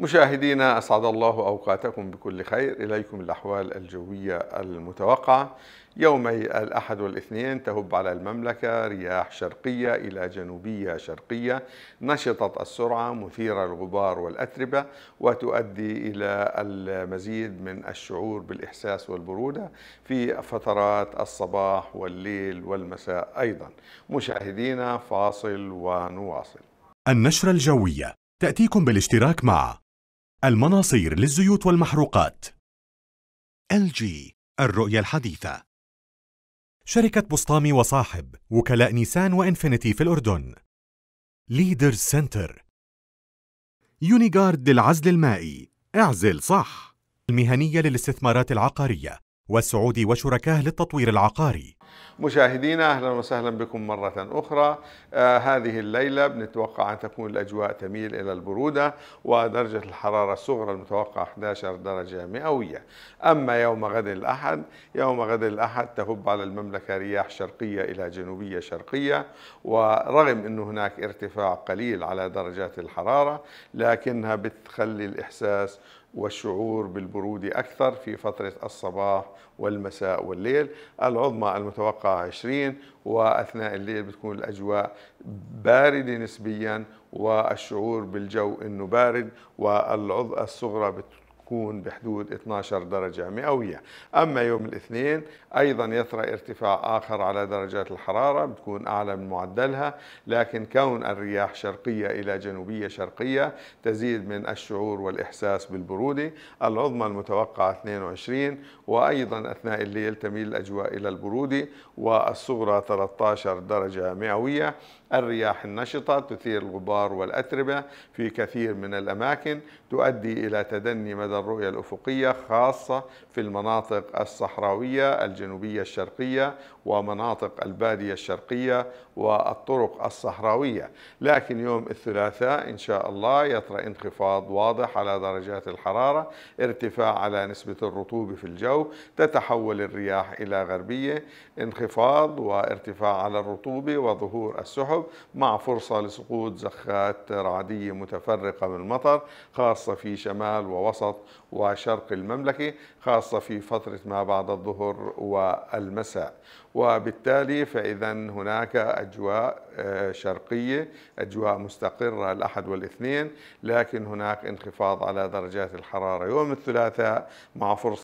مشاهدينا، أسعد الله أوقاتكم بكل خير. إليكم الأحوال الجوية المتوقعة يومي الأحد والاثنين. تهب على المملكة رياح شرقية إلى جنوبية شرقية نشطة السرعة مثيرة الغبار والأتربة، وتؤدي إلى المزيد من الشعور بالإحساس والبرودة في فترات الصباح والليل والمساء. أيضا مشاهدينا، فاصل ونواصل. النشرة الجوية تأتيكم بالاشتراك مع المناصير للزيوت والمحروقات، LG الرؤية الحديثة، شركة بسطامي وصاحب، وكلاء نيسان وإنفينيتي في الأردن، ليدرز سنتر، يونيغارد للعزل المائي، اعزل صح، المهنية للاستثمارات العقارية، والسعودي وشركاه للتطوير العقاري. مشاهدينا، أهلا وسهلا بكم مرة أخرى. هذه الليلة بنتوقع أن تكون الأجواء تميل إلى البرودة، ودرجة الحرارة الصغرى المتوقعة 11 درجة مئوية. أما يوم غد الأحد تهب على المملكة رياح شرقية إلى جنوبية شرقية، ورغم أن هناك ارتفاع قليل على درجات الحرارة، لكنها بتخلي الإحساس والشعور بالبرودة أكثر في فترة الصباح والمساء والليل. العظمى المتوقعة 20، وأثناء الليل بتكون الأجواء باردة نسبيا والشعور بالجو أنه بارد، والعظمى الصغرى بتكون بحدود 12 درجة مئوية. أما يوم الاثنين أيضا يطرأ ارتفاع آخر على درجات الحرارة، بتكون أعلى من معدلها، لكن كون الرياح شرقية إلى جنوبية شرقية تزيد من الشعور والإحساس بالبرودة. العظمى المتوقعة 22، وأيضا أثناء الليل تميل الأجواء إلى البرودة، والصغرى 13 درجة مئوية. الرياح النشطة تثير الغبار والأتربة في كثير من الأماكن، تؤدي إلى تدني مدى الرؤية الأفقية، خاصة في المناطق الصحراوية الجنوبية الشرقية ومناطق البادية الشرقية والطرق الصحراوية. لكن يوم الثلاثاء إن شاء الله يطرأ انخفاض واضح على درجات الحرارة، ارتفاع على نسبة الرطوبة في الجو، تتحول الرياح إلى غربية، انخفاض وارتفاع على الرطوبة وظهور السحب، مع فرصة لسقوط زخات رعدية متفرقة من المطر، خاصة في شمال ووسط وشرق المملكة، خاصة في فترة ما بعد الظهر والمساء. وبالتالي فإذا هناك أجواء شرقية، أجواء مستقرة الأحد والاثنين، لكن هناك انخفاض على درجات الحرارة يوم الثلاثاء مع فرصة